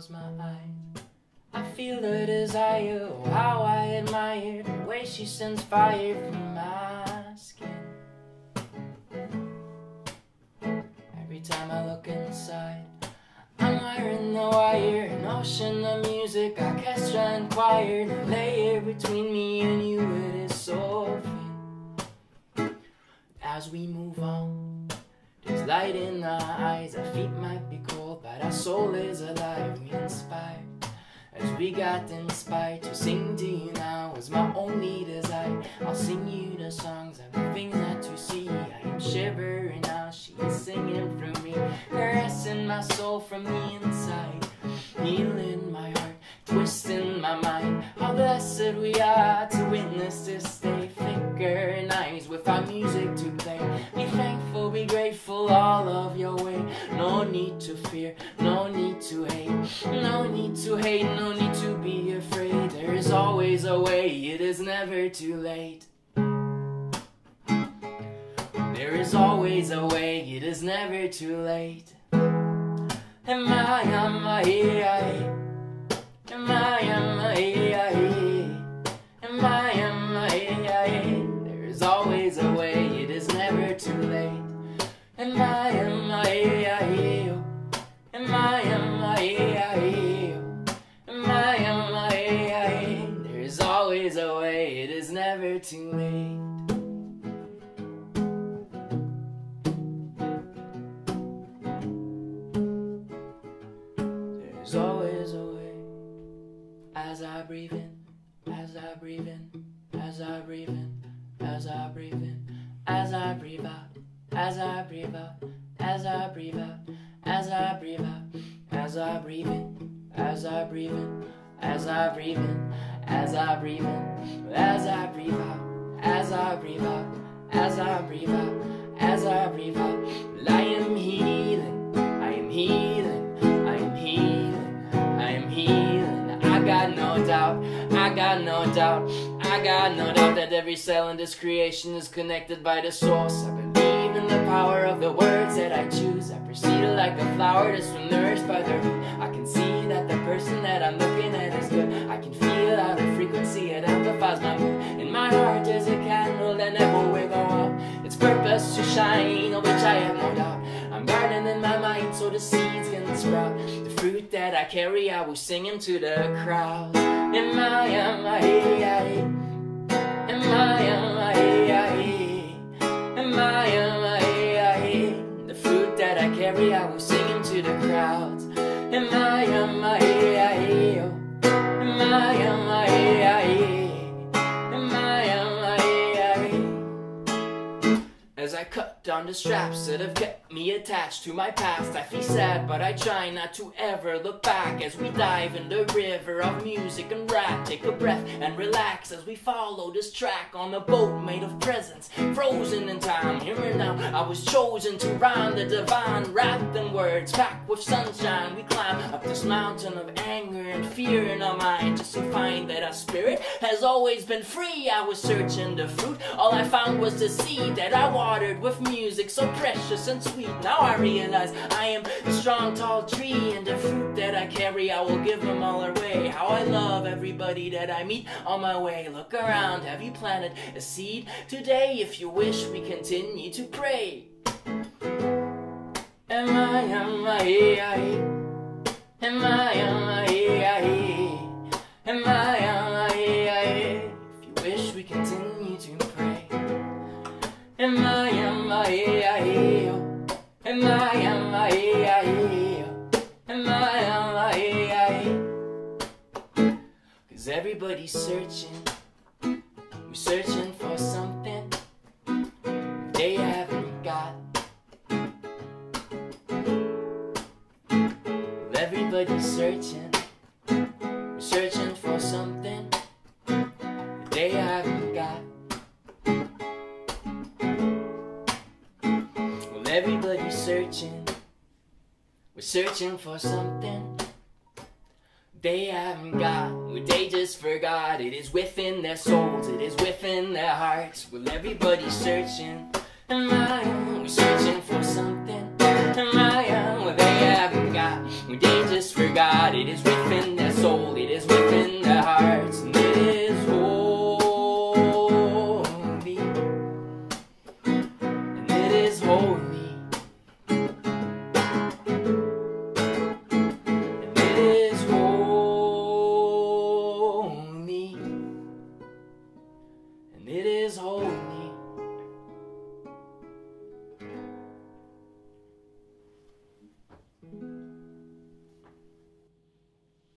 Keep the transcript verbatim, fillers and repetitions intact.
close my eyes, I feel her desire. Oh, how I admire the way she sends fire from my skin. Every time I look inside, I'm wearing the wire. An ocean of music, orchestra and choir. The layer between me and you, it is so thin. As we move on, there's light in our eyes. Our feet might be cold, but our soul is alive. We inspire. As we got inspired to sing to you now is my only desire. I'll sing you the songs and the things that you see. I am shivering now, she is singing through me, caressing my soul from the inside, healing my heart, twisting my mind. How blessed we are to witness this day. Flicker eyes with our music to play. Be thankful, be grateful, all of your way. No need to fear, no need to hate, no need to hate, no need to be afraid. There is always a way, it is never too late. There is always a way, it is never too late. Am I, am I, am I, am I, am I, am I. There is always a way, it is never too late. Am I, am I, am I, am I, am I, am I. There is always a way, it is never too late. There's always a way. As I breathe in, as I breathe in, as I breathe in, as I breathe in, as I breathe out, as I breathe out, as I breathe out, as I breathe out, as I breathe in, as I breathe in, as I breathe in, as I breathe in, as I breathe out, as I breathe out, as I breathe out, as I breathe out. I am healing, I am healing, I am healing. I got no doubt, I got no doubt, I got no doubt that every cell in this creation is connected by the source. I believe in the power of the words that I choose. I proceed like a flower that's been nourished by the root. I can see that the person that I'm looking at is good. I can feel out the frequency, it amplifies my mood. In my heart there's a candle that never will go out. Its purpose to shine, of which I have no doubt. I'm burning in my mind so the seeds can sprout. The fruit that I carry, I will sing him to the crowd. Am I, am I, am I, am I, am I, am I, am I. The fruit that I carry, I will sing him to the crowd. Am I, am I, am I, am I, am I, am I. As I cut down the straps that have kept me attached to my past, I feel sad, but I try not to ever look back. As we dive in the river of music and rap, take a breath and relax as we follow this track on a boat made of presents, frozen in time. Here and now, I was chosen to rhyme the divine, wrapped in words, packed with sunshine. We climb up this mountain of anger and fear in our mind, just to find that our spirit has always been free. I was searching the fruit, all I found was the seed that I watered with music. Music so precious and sweet. Now I realize I am a strong, tall tree, and the fruit that I carry, I will give them all away. How I love everybody that I meet on my way. Look around, have you planted a seed today? If you wish, we continue to pray. Am I, am I, am I, am I, am I, am I, if you wish, we continue to pray. Am I, am I, am I, am I, am I, am I, am I. Cause everybody's searching, we're searching for something they haven't got. Well, everybody's searching, we're searching for something they haven't got. Everybody's searching, we're searching for something they haven't got. Well, they just forgot. It is within their souls, it is within their hearts. Well, everybody's searching, am I, we're searching for something, am I, well, they haven't got. They just forgot it is within their soul.